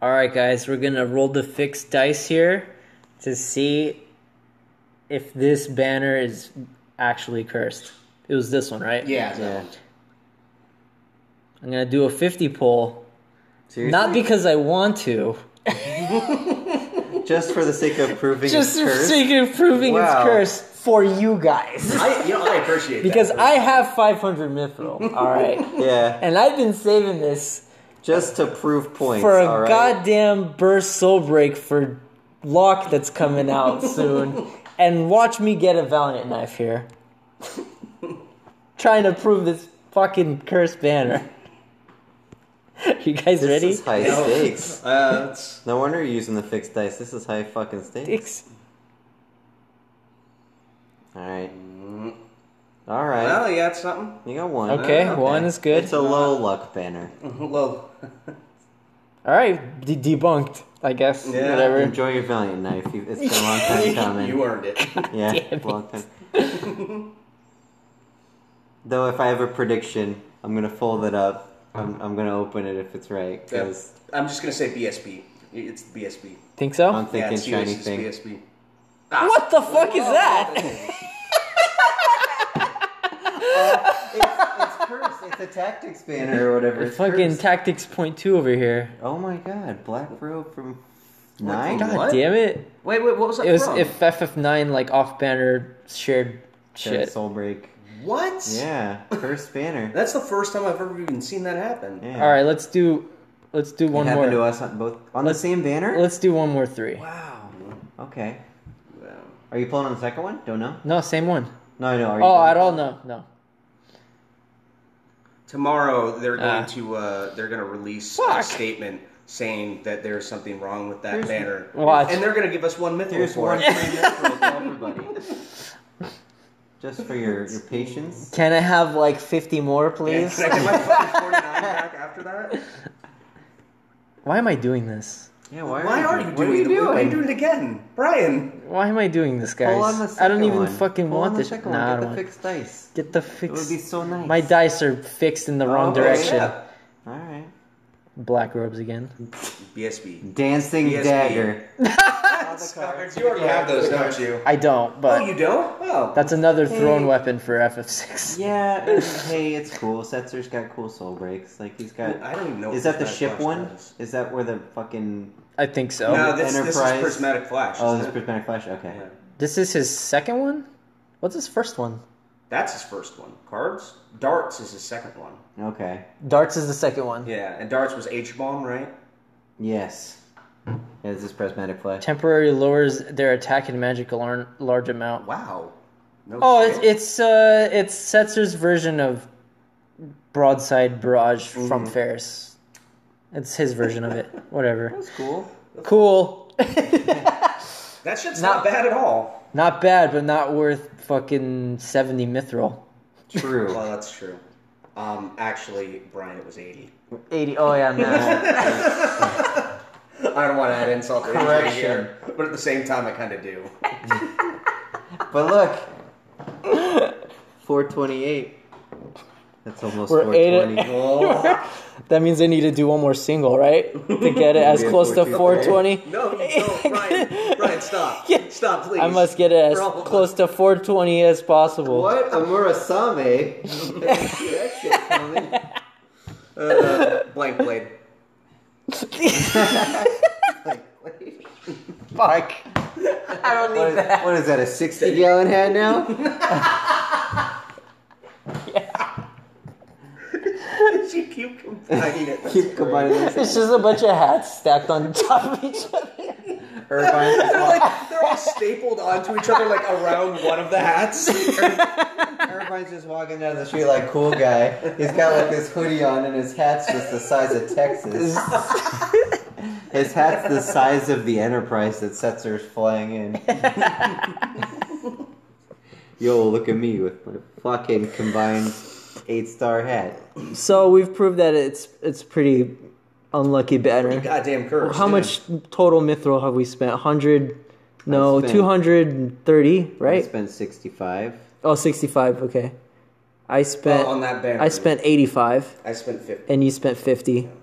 Alright guys, we're gonna roll the fixed dice here to see if this banner is actually cursed. It was this one, right? Yeah. So. I'm gonna do a 50 poll. Seriously? Not because I want to. Just for the sake of proving it's cursed? Just for the sake of proving it's cursed for you guys. I appreciate because that. Because I have 500 mithril, alright? Yeah. And I've been saving this. Just to prove points, for a goddamn burst soul break for Locke that's coming out soon. And watch me get a Valiant Knife here. Trying to prove this fucking cursed banner. You guys ready? This is high stakes. No wonder you're using the fixed dice. This is high fucking stakes. Alright. Alright. Well, you got something. You got one. Okay, one is good. It's a low luck banner. Low. Alright, debunked, I guess. Yeah. Whatever. Enjoy your Valiant Knife. It's been a long time coming. You earned it. Yeah, long time. Though if I have a prediction, I'm going to fold it up. I'm going to open it if it's right. Cause I'm just going to say BSB. It's BSB. Think so? I'm thinking shiny thing. BSB. Ah. What the fuck is that? It's cursed. It's a tactics banner or whatever. It's fucking cursed. Tactics .2 over here. Oh my god, Black Robe from 9. God damn it! Wait, what was that? It was if FF9 like off banner shared shit. Soul break. What? Yeah, cursed banner. That's the first time I've ever even seen that happen. Yeah. All right, let's do one more. Happened to us on both on the same banner. Let's do one more 3. Wow. Okay. Wow. Are you pulling on the second one? Don't know. No, same one. No, I know. Oh, at all? No. Tomorrow they're going to release a statement saying that there's something wrong with that banner, and they're going to give us one mithril for it. Everybody, just for your patience. Can I have like 50 more, please? Yeah, can I get my fucking 49 back after that? Why am I doing this? Yeah, why are you doing it? Why are you doing it again, Brian? Why am I doing this, guys? I don't even fucking want this. Nah, get the fixed dice. Get the fixed. It would be so nice. My dice are fixed in the wrong direction. Yeah. All right. Black Robes again. BSB. Dancing Dagger. You already have those, don't you? I don't. But oh, you don't? Oh, that's another thrown weapon for FF6. Yeah. Hey, it's cool. Setzer's got cool soul breaks. Like he's got. I don't even know. Is that the ship one? Is that where the fucking? I think so. No, this is Prismatic Flash. Oh, this is Prismatic Flash. Okay. Yeah. This is his second one. What's his first one? That's his first one. Cards. Darts is his second one. Okay. Darts is the second one. Yeah, and Darts was H-bomb, right? Yes. Yeah, this is Prismatic Flash. Temporarily lowers their attack and magic a large amount. Wow. No it's Setzer's version of Broadside Barrage from Ferris. It's his version of it. Whatever. That's cool. That shit's not bad at all. Not bad, but not worth fucking 70 mithril. True. Well, that's true. Actually, Brian, it was 80. 80. Oh yeah, man. I don't want to add insult to injury here, but at the same time, I kind of do. But look, 428. That's almost 420. That means I need to do one more single, right? To get it as close to 420. No, Brian, stop. Stop, please. I must get it as close to 420 as possible. What? Amurasame? That shit's coming. Blank blade. Fuck. I don't need that. What is that, a 60-gallon hat now? Yeah. You keep combining it. Keep combining it. It's just a bunch of hats stacked on top of each other. Irvine. They're all stapled onto each other like around one of the hats. Irvine's just walking down the street like cool guy. He's got like this hoodie on and his hat's just the size of Texas. His hat's the size of the Enterprise that Setzer's flying in. Yo, look at me with my fucking combined 8-star hat. So we've proved that it's pretty unlucky banner. Goddamn curse. How much total mithril have we spent? 100? No, 230, right? I spent 65. Oh, 65, okay. I spent 85. I spent 50. And you spent 50. Yeah.